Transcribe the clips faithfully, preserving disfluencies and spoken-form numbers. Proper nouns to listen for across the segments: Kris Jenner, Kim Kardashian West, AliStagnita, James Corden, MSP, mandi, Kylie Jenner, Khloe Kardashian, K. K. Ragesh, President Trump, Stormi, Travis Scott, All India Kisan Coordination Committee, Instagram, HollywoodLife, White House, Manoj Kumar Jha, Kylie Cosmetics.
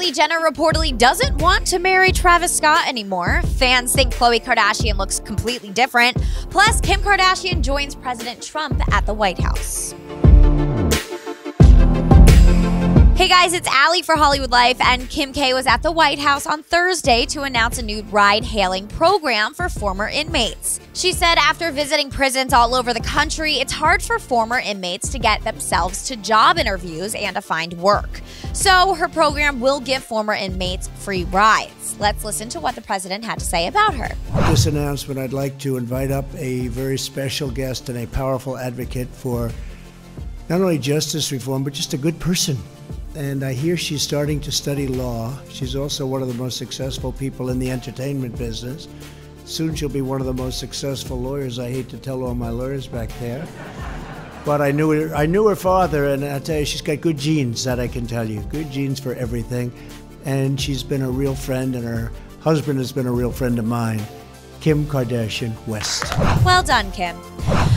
Kylie Jenner reportedly doesn't want to marry Travis Scott anymore. Fans think Khloe Kardashian looks completely different. Plus, Kim Kardashian joins President Trump at the White House. Hey guys, it's Allie for Hollywood Life, and Kim K was at the White House on Thursday to announce a new ride-hailing program for former inmates. She said after visiting prisons all over the country, it's hard for former inmates to get themselves to job interviews and to find work. So her program will give former inmates free rides. Let's listen to what the president had to say about her. With this announcement, I'd like to invite up a very special guest and a powerful advocate for not only justice reform, but just a good person. And I hear she's starting to study law. She's also one of the most successful people in the entertainment business. Soon she'll be one of the most successful lawyers. I hate to tell all my lawyers back there. But I knew her, I knew her father, and I tell you, she's got good genes, that I can tell you. Good genes for everything. And she's been a real friend, and her husband has been a real friend of mine, Kim Kardashian West. Well done, Kim.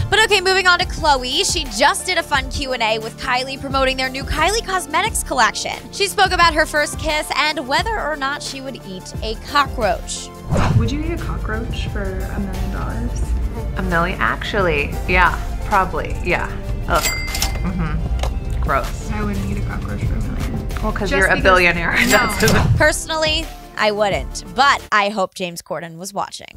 But okay, moving on to Khloe. She just did a fun Q and A with Kylie promoting their new Kylie Cosmetics collection. She spoke about her first kiss and whether or not she would eat a cockroach. Would you eat a cockroach for a million dollars? A million? Actually, yeah, probably, yeah. Ugh. Mm-hmm. Gross. I wouldn't eat a cockroach for a million. Well, cause you're a billionaire. No. That's personally, I wouldn't, but I hope James Corden was watching.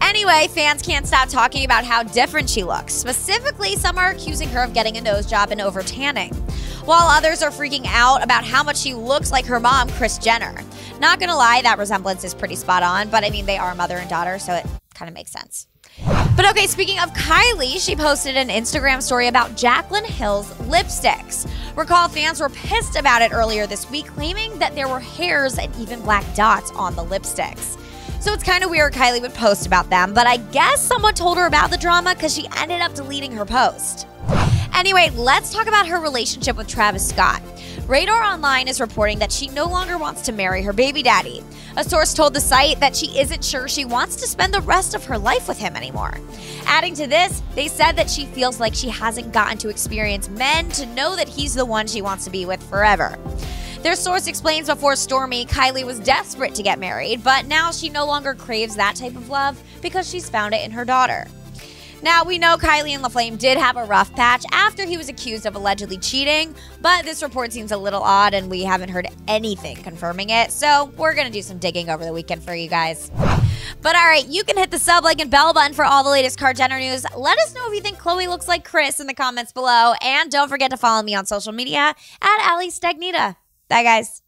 Anyway, fans can't stop talking about how different she looks. Specifically, some are accusing her of getting a nose job and over-tanning, while others are freaking out about how much she looks like her mom, Kris Jenner. Not gonna lie, that resemblance is pretty spot on, but I mean, they are mother and daughter, so it kind of makes sense. But okay, speaking of Kylie, she posted an Instagram story about Jaclyn Hill's lipsticks. Recall, fans were pissed about it earlier this week, claiming that there were hairs and even black dots on the lipsticks. So it's kind of weird Kylie would post about them, but I guess someone told her about the drama because she ended up deleting her post. Anyway, let's talk about her relationship with Travis Scott. Radar Online is reporting that she no longer wants to marry her baby daddy. A source told the site that she isn't sure she wants to spend the rest of her life with him anymore. Adding to this, they said that she feels like she hasn't gotten to experience men to know that he's the one she wants to be with forever. Their source explains before Stormi, Kylie was desperate to get married, but now she no longer craves that type of love because she's found it in her daughter. Now, we know Kylie and La Flame did have a rough patch after he was accused of allegedly cheating, but this report seems a little odd and we haven't heard anything confirming it, so we're gonna do some digging over the weekend for you guys. But all right, you can hit the sub, like, and bell button for all the latest Kris Jenner news. Let us know if you think Khloe looks like Kris in the comments below, and don't forget to follow me on social media at AliStagnita. Bye, guys.